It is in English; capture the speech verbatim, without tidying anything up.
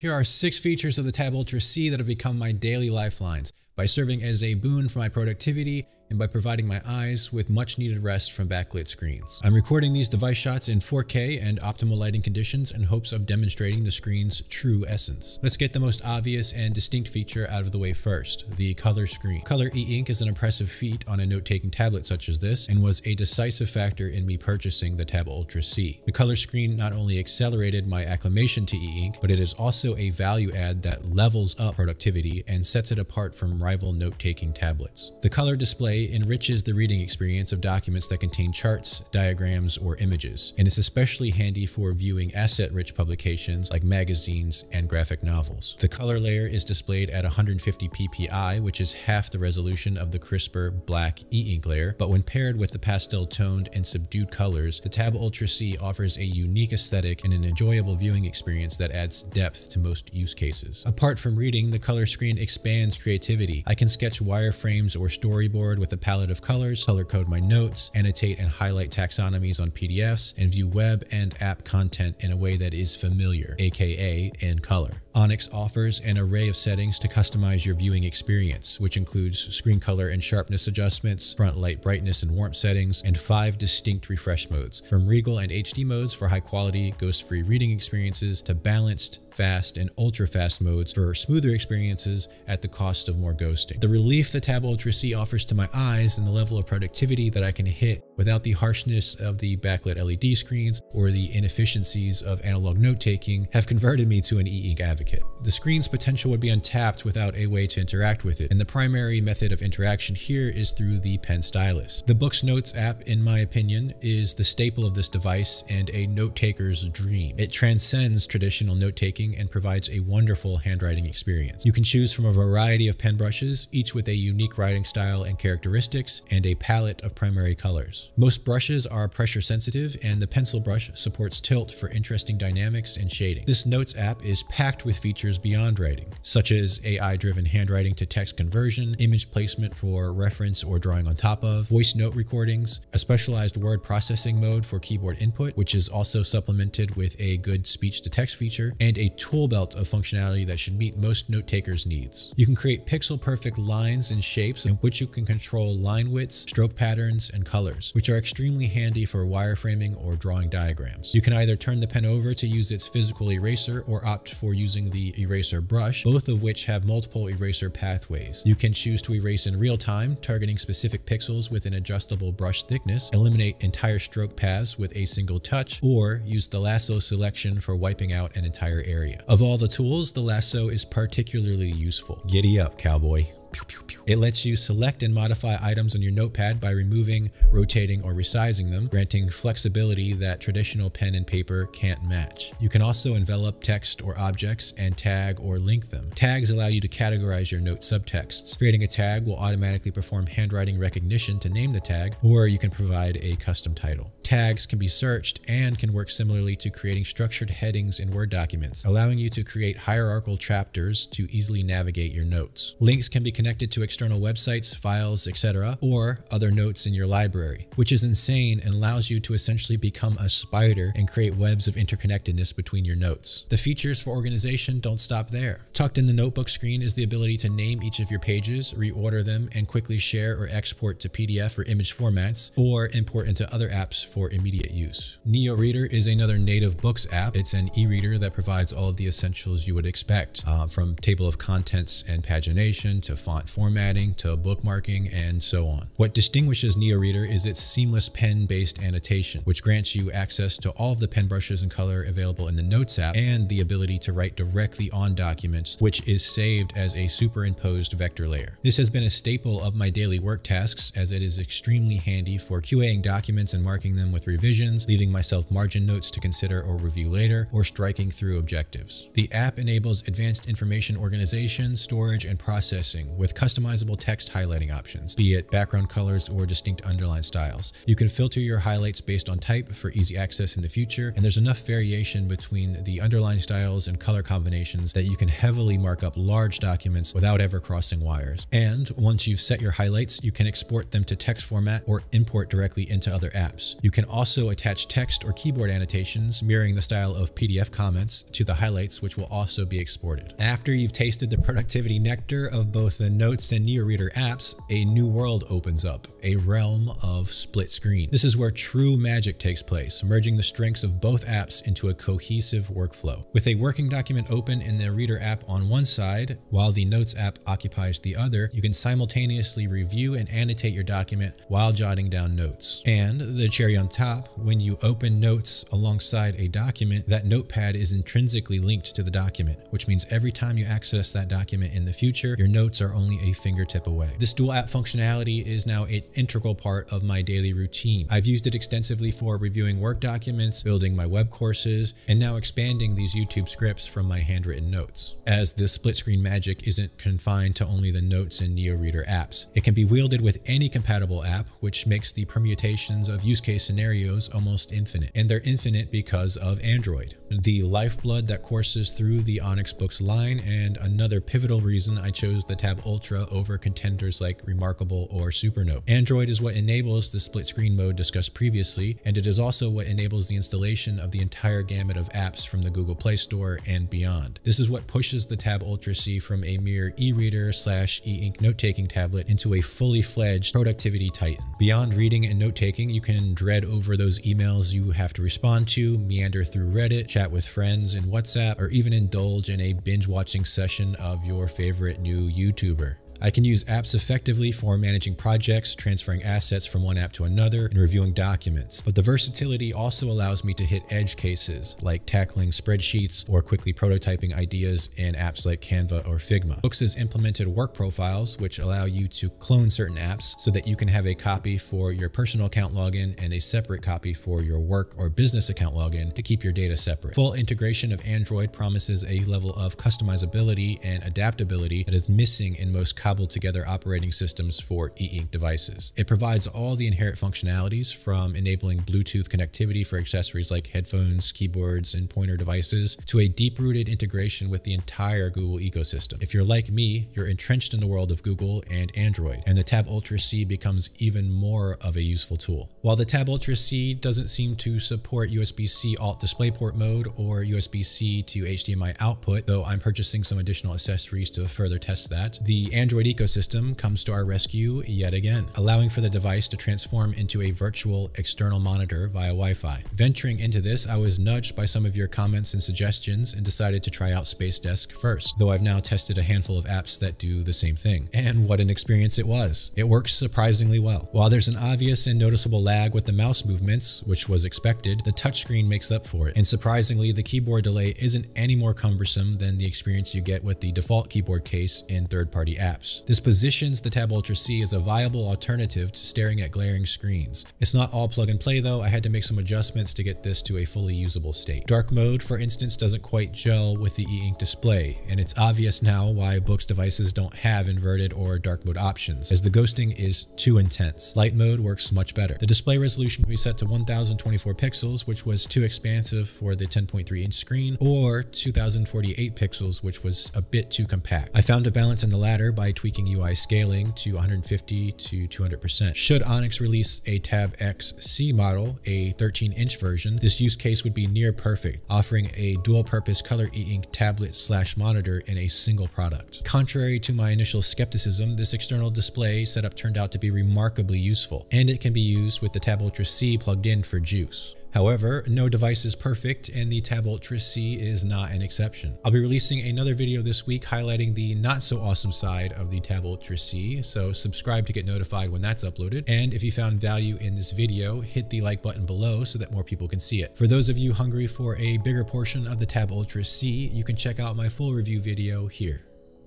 Here are six features of the Tab Ultra C that have become my daily lifelines by serving as a boon for my productivity and by providing my eyes with much needed rest from backlit screens. I'm recording these device shots in four K and optimal lighting conditions in hopes of demonstrating the screen's true essence. Let's get the most obvious and distinct feature out of the way first, the color screen. Color E-Ink is an impressive feat on a note-taking tablet such as this and was a decisive factor in me purchasing the Tab Ultra C. The color screen not only accelerated my acclimation to E-Ink, but it is also a value add that levels up productivity and sets it apart from rival note-taking tablets. The color display enriches the reading experience of documents that contain charts, diagrams, or images, and it's especially handy for viewing asset-rich publications like magazines and graphic novels. The color layer is displayed at one hundred fifty P P I, which is half the resolution of the crisper black E-Ink layer, but when paired with the pastel-toned and subdued colors, the Tab Ultra C offers a unique aesthetic and an enjoyable viewing experience that adds depth to most use cases. Apart from reading, the color screen expands creativity. I can sketch wireframes or storyboard with a palette of colors, color code my notes, annotate and highlight taxonomies on P D Fs, and view web and app content in a way that is familiar, aka in color. Onyx offers an array of settings to customize your viewing experience, which includes screen color and sharpness adjustments, front light brightness and warmth settings, and five distinct refresh modes, from regal and H D modes for high quality, ghost-free reading experiences to balanced, fast, and ultra-fast modes for smoother experiences at the cost of more ghosting. The relief the Tab Ultra C offers to my eyes and the level of productivity that I can hit without the harshness of the backlit L E D screens or the inefficiencies of analog note-taking have converted me to an E-Ink advocate. The screen's potential would be untapped without a way to interact with it, and the primary method of interaction here is through the pen stylus. The BOOX Notes app, in my opinion, is the staple of this device and a note-taker's dream. It transcends traditional note-taking and provides a wonderful handwriting experience. You can choose from a variety of pen brushes, each with a unique writing style and characteristics, and a palette of primary colors. Most brushes are pressure sensitive, and the pencil brush supports tilt for interesting dynamics and shading. This Notes app is packed with features beyond writing, such as A I-driven handwriting to text conversion, image placement for reference or drawing on top of, voice note recordings, a specialized word processing mode for keyboard input, which is also supplemented with a good speech-to-text feature, and a tool belt of functionality that should meet most note takers' needs. You can create pixel perfect lines and shapes in which you can control line widths, stroke patterns, and colors, which are extremely handy for wireframing or drawing diagrams. You can either turn the pen over to use its physical eraser or opt for using the eraser brush, both of which have multiple eraser pathways. You can choose to erase in real time, targeting specific pixels with an adjustable brush thickness, eliminate entire stroke paths with a single touch, or use the lasso selection for wiping out an entire area. Of all the tools, the lasso is particularly useful. Giddy up, cowboy. Pew, pew, pew. It lets you select and modify items on your notepad by removing, rotating, or resizing them, granting flexibility that traditional pen and paper can't match. You can also envelop text or objects and tag or link them. Tags allow you to categorize your note subtexts. Creating a tag will automatically perform handwriting recognition to name the tag, or you can provide a custom title. Tags can be searched and can work similarly to creating structured headings in Word documents, allowing you to create hierarchical chapters to easily navigate your notes. Links can be connected to external websites, files, et cetera, or other notes in your library, which is insane and allows you to essentially become a spider and create webs of interconnectedness between your notes. The features for organization don't stop there. Tucked in the notebook screen is the ability to name each of your pages, reorder them, and quickly share or export to P D F or image formats, or import into other apps for immediate use. NeoReader is another native books app. It's an e-reader that provides all of the essentials you would expect, uh, from table of contents and pagination to font formatting to bookmarking and so on. What distinguishes NeoReader is its seamless pen-based annotation, which grants you access to all of the pen brushes and color available in the Notes app and the ability to write directly on documents, which is saved as a superimposed vector layer. This has been a staple of my daily work tasks as it is extremely handy for QAing documents and marking them with revisions, leaving myself margin notes to consider or review later, or striking through objectives. The app enables advanced information organization, storage, and processing, with customizable text highlighting options, be it background colors or distinct underline styles. You can filter your highlights based on type for easy access in the future, and there's enough variation between the underline styles and color combinations that you can heavily mark up large documents without ever crossing wires. And once you've set your highlights, you can export them to text format or import directly into other apps. You can also attach text or keyboard annotations, mirroring the style of P D F comments, to the highlights, which will also be exported. After you've tasted the productivity nectar of both the Notes and NeoReader apps, a new world opens up, a realm of split screen. This is where true magic takes place, merging the strengths of both apps into a cohesive workflow. With a working document open in the Reader app on one side, while the Notes app occupies the other, you can simultaneously review and annotate your document while jotting down notes. And the cherry on top, when you open Notes alongside a document, that notepad is intrinsically linked to the document, which means every time you access that document in the future, your notes are only a fingertip away. This dual app functionality is now an integral part of my daily routine. I've used it extensively for reviewing work documents, building my web courses, and now expanding these YouTube scripts from my handwritten notes. As this split screen magic isn't confined to only the Notes and NeoReader apps, it can be wielded with any compatible app, which makes the permutations of use case scenarios almost infinite. And they're infinite because of Android, the lifeblood that courses through the Onyx Books line, and another pivotal reason I chose the Tab Ultra over contenders like Remarkable or Supernote. Android is what enables the split screen mode discussed previously, and it is also what enables the installation of the entire gamut of apps from the Google Play Store and beyond. This is what pushes the Tab Ultra C from a mere e-reader slash e-ink note-taking tablet into a fully fledged productivity titan. Beyond reading and note-taking, you can dread over those emails you have to respond to, meander through Reddit, chat with friends in WhatsApp, or even indulge in a binge-watching session of your favorite new YouTuber. I can use apps effectively for managing projects, transferring assets from one app to another, and reviewing documents. But the versatility also allows me to hit edge cases, like tackling spreadsheets or quickly prototyping ideas in apps like Canva or Figma. Books has implemented work profiles, which allow you to clone certain apps so that you can have a copy for your personal account login and a separate copy for your work or business account login to keep your data separate. Full integration of Android promises a level of customizability and adaptability that is missing in most cobbled together operating systems for e-ink devices. It provides all the inherent functionalities, from enabling Bluetooth connectivity for accessories like headphones, keyboards, and pointer devices, to a deep-rooted integration with the entire Google ecosystem. If you're like me, you're entrenched in the world of Google and Android, and the Tab Ultra C becomes even more of a useful tool. While the Tab Ultra C doesn't seem to support U S B C Alt DisplayPort mode or U S B C to H D M I output, though I'm purchasing some additional accessories to further test that, the Android ecosystem comes to our rescue yet again, allowing for the device to transform into a virtual external monitor via Wi-Fi. Venturing into this, I was nudged by some of your comments and suggestions and decided to try out Space Desk first, though I've now tested a handful of apps that do the same thing. And what an experience it was. It works surprisingly well. While there's an obvious and noticeable lag with the mouse movements, which was expected, the touchscreen makes up for it. And surprisingly, the keyboard delay isn't any more cumbersome than the experience you get with the default keyboard case in third-party apps. This positions the Tab Ultra C as a viable alternative to staring at glaring screens. It's not all plug and play though. I had to make some adjustments to get this to a fully usable state. Dark mode, for instance, doesn't quite gel with the e-ink display, and it's obvious now why Books devices don't have inverted or dark mode options, as the ghosting is too intense. Light mode works much better. The display resolution can be set to one thousand twenty-four pixels, which was too expansive for the ten point three inch screen, or two thousand forty-eight pixels, which was a bit too compact. I found a balance in the latter by tweaking U I scaling to one hundred fifty to two hundred percent. Should Onyx release a Tab X C model, a thirteen inch version, this use case would be near perfect, offering a dual-purpose color e-ink tablet slash monitor in a single product. Contrary to my initial skepticism, this external display setup turned out to be remarkably useful, and it can be used with the Tab Ultra C plugged in for juice. However, no device is perfect, and the Tab Ultra C is not an exception. I'll be releasing another video this week highlighting the not-so-awesome side of the Tab Ultra C, so subscribe to get notified when that's uploaded. And if you found value in this video, hit the like button below so that more people can see it. For those of you hungry for a bigger portion of the Tab Ultra C, you can check out my full review video here.